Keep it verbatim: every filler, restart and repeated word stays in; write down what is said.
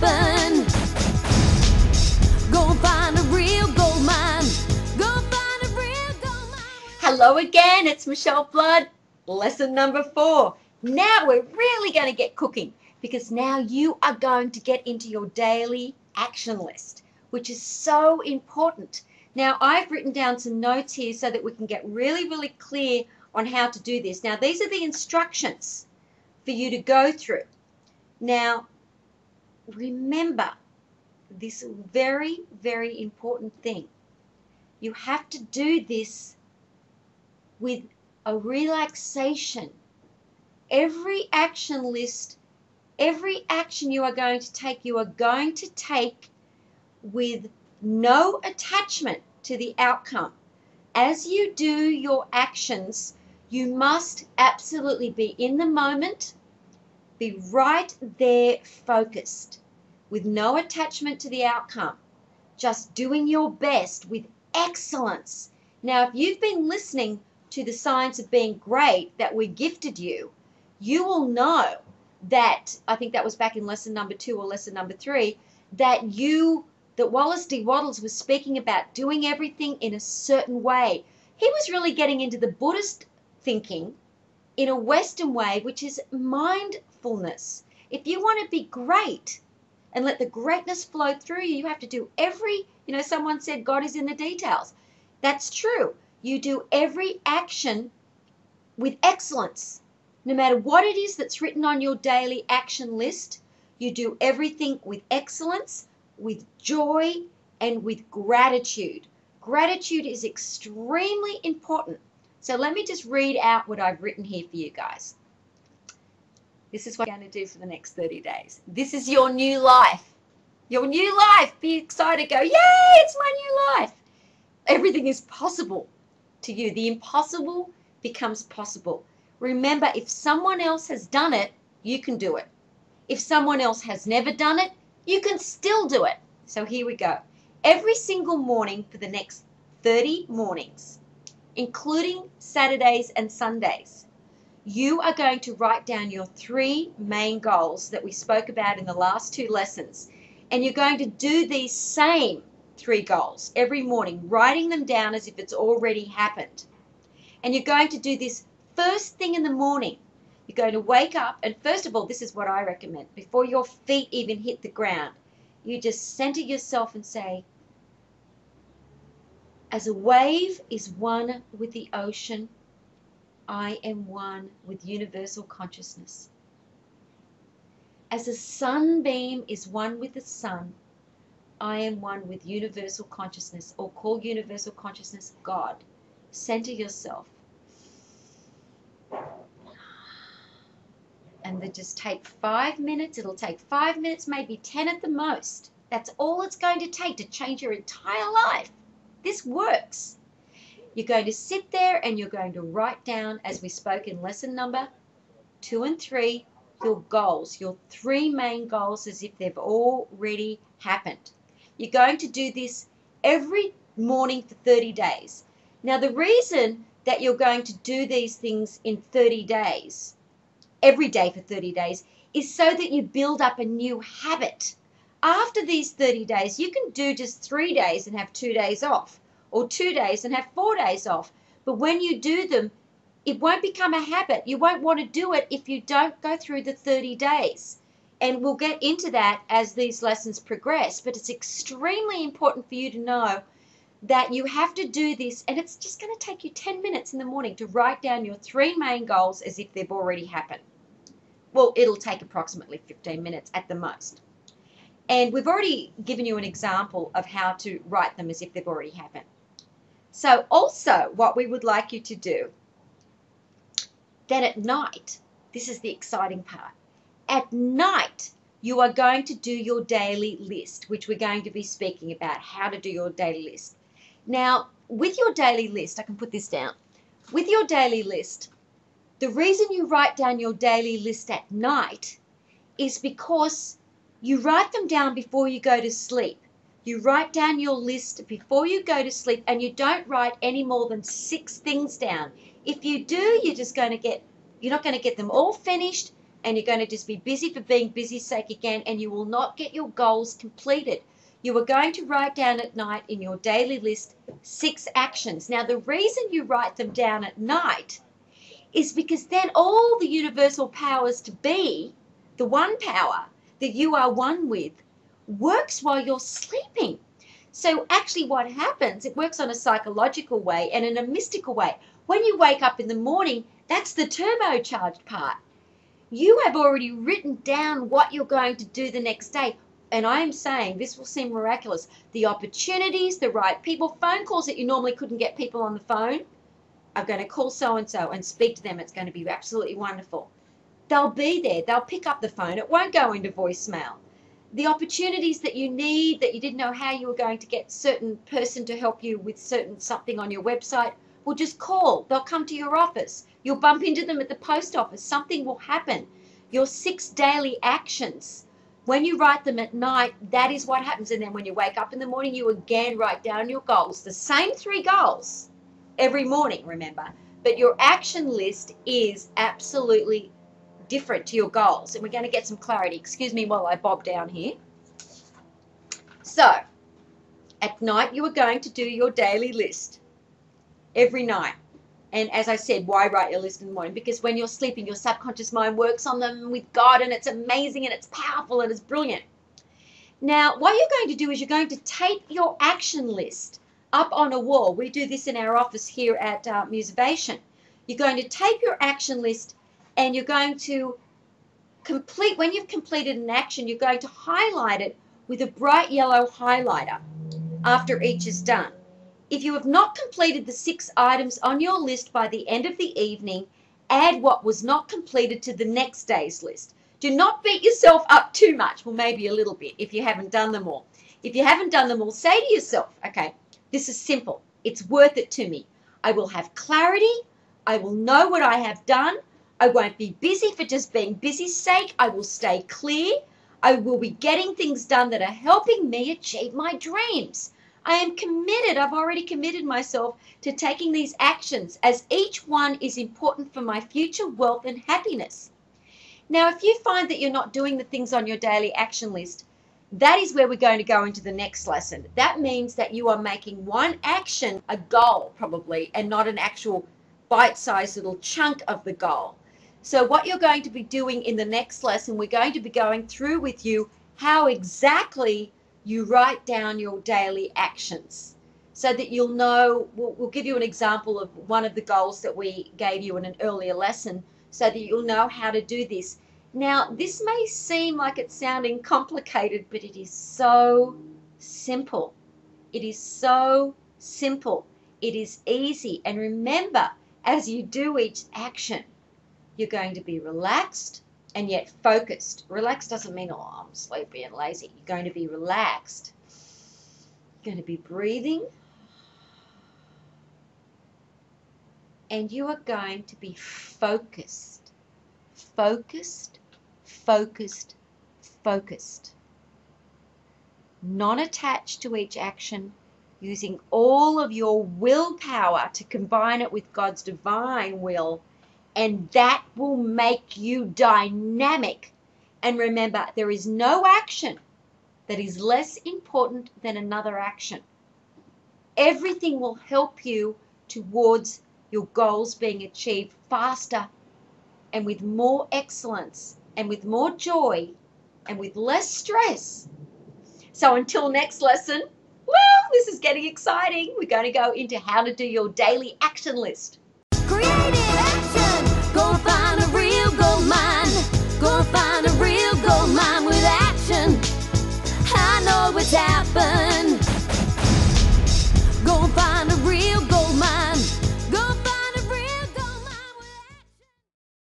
happen. Go find a real gold mine. Go find a real gold mine. Hello again, it's Michelle Blood. Lesson number four. Now we're really going to get cooking, because now you are going to get into your daily action list, which is so important. Now I've written down some notes here so that we can get really, really clear on how to do this. Now these are the instructions for you to go through. Now remember this very, very important thing. You have to do this with a relaxation. Every action list, every action you are going to take, you are going to take with no attachment to the outcome. As you do your actions, you must absolutely be in the moment, be right there focused, with no attachment to the outcome, just doing your best with excellence. Now, if you've been listening to the signs of being great that we gifted you, you will know that, I think that was back in lesson number two or lesson number three, that you that Wallace D. Wattles was speaking about doing everything in a certain way. He was really getting into the Buddhist thinking in a Western way, which is mindfulness. If you want to be great and let the greatness flow through you, you have to do every, you know, someone said God is in the details. That's true. You do every action with excellence. No matter what it is that's written on your daily action list, you do everything with excellence, with joy, and with gratitude. Gratitude is extremely important. So let me just read out what I've written here for you guys. This is what I'm going to do for the next thirty days. This is your new life. Your new life. Be excited. Go, yay, it's my new life. Everything is possible to you. The impossible becomes possible. Remember, if someone else has done it, you can do it. If someone else has never done it, you can still do it. So here we go. Every single morning for the next thirty mornings, including Saturdays and Sundays, you are going to write down your three main goals that we spoke about in the last two lessons. And you're going to do these same three goals every morning, writing them down as if it's already happened. And you're going to do this first thing in the morning. You're going to wake up, and first of all, this is what I recommend. Before your feet even hit the ground, you just center yourself and say, as a wave is one with the ocean, I am one with universal consciousness. As a sunbeam is one with the sun, I am one with universal consciousness, or call universal consciousness God. Center yourself. And then just take five minutes. It'll take five minutes, maybe ten at the most. That's all it's going to take to change your entire life. This works. You're going to sit there and you're going to write down, as we spoke in lesson number two and three, your goals, your three main goals as if they've already happened. You're going to do this every morning for thirty days. Now, the reason that you're going to do these things in thirty days, every day for thirty days, is so that you build up a new habit. After these thirty days, you can do just three days and have two days off, or two days and have four days off. But when you do them, it won't become a habit. You won't want to do it if you don't go through the thirty days. And we'll get into that as these lessons progress. But it's extremely important for you to know that you have to do this, and it's just going to take you ten minutes in the morning to write down your three main goals as if they've already happened. Well, it'll take approximately fifteen minutes at the most. And we've already given you an example of how to write them as if they've already happened. So also what we would like you to do, then at night, this is the exciting part, at night you are going to do your daily list, which we're going to be speaking about, how to do your daily list. Now, with your daily list, I can put this down. With your daily list, the reason you write down your daily list at night is because you write them down before you go to sleep. You write down your list before you go to sleep, and you don't write any more than six things down. If you do, you're just going to get, you're not going to get them all finished, and you're going to just be busy for being busy's sake again, and you will not get your goals completed. You are going to write down at night in your daily list six actions. Now, the reason you write them down at night is because then all the universal powers to be, the one power that you are one with, works while you're sleeping. So actually what happens, it works on a psychological way and in a mystical way. When you wake up in the morning, that's the turbocharged part. You have already written down what you're going to do the next day. And I am saying this will seem miraculous. The opportunities, the right people, phone calls that you normally couldn't get people on the phone. I'm going to call so-and-so and speak to them. It's going to be absolutely wonderful. They'll be there. They'll pick up the phone. It won't go into voicemail. The opportunities that you need, that you didn't know how you were going to get certain person to help you with certain something on your website, will just call. They'll come to your office. You'll bump into them at the post office. Something will happen. Your six daily actions. When you write them at night, that is what happens. And then when you wake up in the morning, you again write down your goals. The same three goals every morning, remember. But your action list is absolutely different to your goals. And we're going to get some clarity. Excuse me while I bob down here. So, at night, you are going to do your daily list every night. And as I said, why write your list in the morning? Because when you're sleeping, your subconscious mind works on them with God, and it's amazing, and it's powerful, and it's brilliant. Now, what you're going to do is you're going to take your action list up on a wall. We do this in our office here at uh, MusiVation. You're going to take your action list, and you're going to complete, when you've completed an action, you're going to highlight it with a bright yellow highlighter after each is done. If you have not completed the six items on your list by the end of the evening, add what was not completed to the next day's list. Do not beat yourself up too much, well maybe a little bit, if you haven't done them all. If you haven't done them all, say to yourself, okay, this is simple, it's worth it to me. I will have clarity, I will know what I have done, I won't be busy for just being busy's sake, I will stay clear, I will be getting things done that are helping me achieve my dreams. I am committed, I've already committed myself to taking these actions as each one is important for my future wealth and happiness. Now, if you find that you're not doing the things on your daily action list, that is where we're going to go into the next lesson. That means that you are making one action a goal, probably, and not an actual bite-sized little chunk of the goal. So what you're going to be doing in the next lesson, we're going to be going through with you how exactly you write down your daily actions so that you'll know, we'll, we'll give you an example of one of the goals that we gave you in an earlier lesson so that you'll know how to do this. Now, this may seem like it's sounding complicated, but it is so simple. It is so simple. It is easy. And remember, as you do each action, you're going to be relaxed, and yet focused. Relaxed doesn't mean, oh, I'm sleepy and lazy. You're going to be relaxed. You're going to be breathing. And you are going to be focused. Focused, focused, focused. Non-attached to each action, using all of your willpower to combine it with God's divine will. And that will make you dynamic. And remember, there is no action that is less important than another action. Everything will help you towards your goals being achieved faster and with more excellence and with more joy and with less stress. So until next lesson, well, this is getting exciting. We're going to go into how to do your daily action list. Go find a real gold mine. Go find a real gold mine.